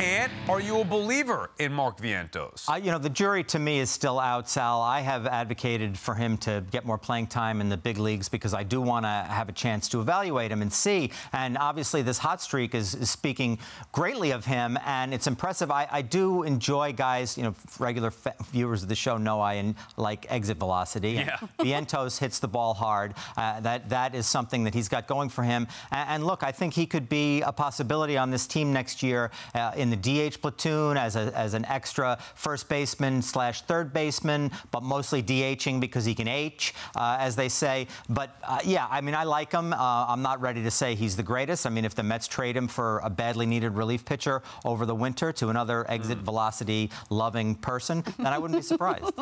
And are you a believer in Mark Vientos? You know, the jury to me is still out, Sal. I have advocated for him to get more playing time in the big leagues because I do want to have a chance to evaluate him and see. And obviously this hot streak is speaking greatly of him, and it's impressive. I do enjoy guys, you know, regular viewers of the show know I like exit velocity. Yeah. Vientos hits the ball hard. That is something that he's got going for him. And look, I think he could be a possibility on this team next year in the DH platoon as an extra first baseman / third baseman, but mostly DHing because he can H, as they say. But yeah, I mean, I like him. I'm not ready to say he's the greatest. I mean, if the Mets trade him for a badly needed relief pitcher over the winter to another exit velocity loving person, then I wouldn't be surprised.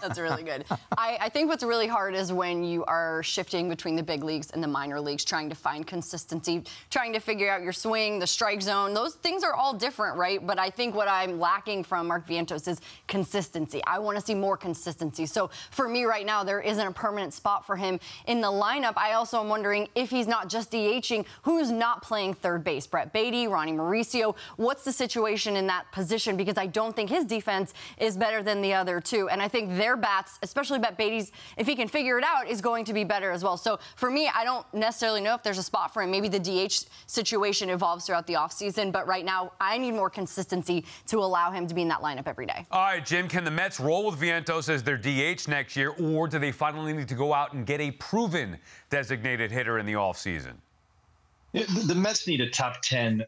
That's really good. I think what's really hard is when you are shifting between the big leagues and the minor leagues, trying to find consistency, trying to figure out your swing, the strike zone. Those things are all different, right? But I think what I'm lacking from Mark Vientos is consistency. I want to see more consistency. So for me right now, there isn't a permanent spot for him in the lineup. I also am wondering if he's not just DHing, who's not playing third base? Brett Beatty, Ronnie Mauricio. What's the situation in that position? Because I don't think his defense is better than the other two. And I think their bats, especially Brett Beatty's, if he can figure it out, is going to be better as well. So for me, I don't necessarily know if there's a spot for him. Maybe the DH situation evolves throughout the offseason, but right now I need more consistency to allow him to be in that lineup every day. All right, Jim, can the Mets roll with Vientos as their DH next year, or do they finally need to go out and get a proven designated hitter in the offseason? The Mets need a top 10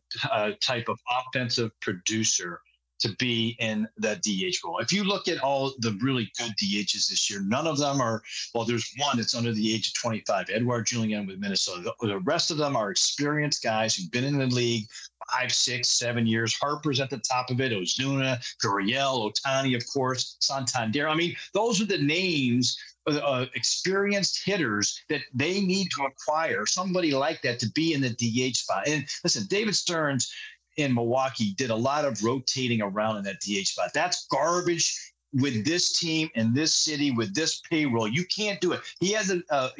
type of offensive producer to be in that DH role. If you look at all the really good DHs this year, none of them are, well, there's one that's under the age of 25, Edward Julien with Minnesota. The rest of them are experienced guys who've been in the league 5, 6, 7 years. Harper's at the top of it. Ozuna, Gurriel, Otani, of course, Santander. I mean, those are the names, experienced hitters that they need to acquire, somebody like that to be in the DH spot. And listen, David Stearns in Milwaukee did a lot of rotating around in that DH spot. That's garbage with this team in this city with this payroll. You can't do it. He has a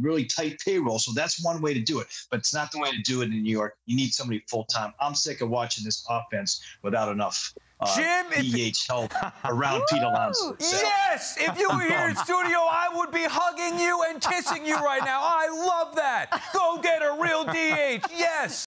really tight payroll, so that's one way to do it. But it's not the way to do it in New York. You need somebody full time. I'm sick of watching this offense without enough DH help around Pete Alonso. So. Yes, if you were here in studio, I would be hugging you and kissing you right now. I love that. Go get a real DH. Yes.